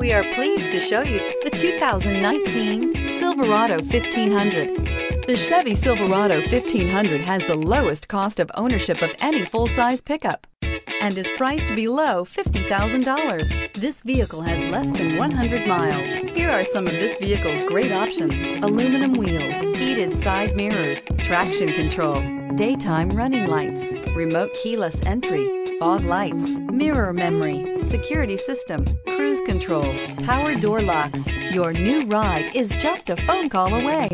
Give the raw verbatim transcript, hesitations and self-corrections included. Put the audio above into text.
We are pleased to show you the two thousand nineteen Silverado fifteen hundred. The Chevy Silverado fifteen hundred has the lowest cost of ownership of any full-size pickup and is priced below fifty thousand dollars. This vehicle has less than one hundred miles. Here are some of this vehicle's great options: aluminum wheels, heated side mirrors, traction control, daytime running lights, remote keyless entry, fog lights, mirror memory, security system, cruise control, power door locks. Your new ride is just a phone call away.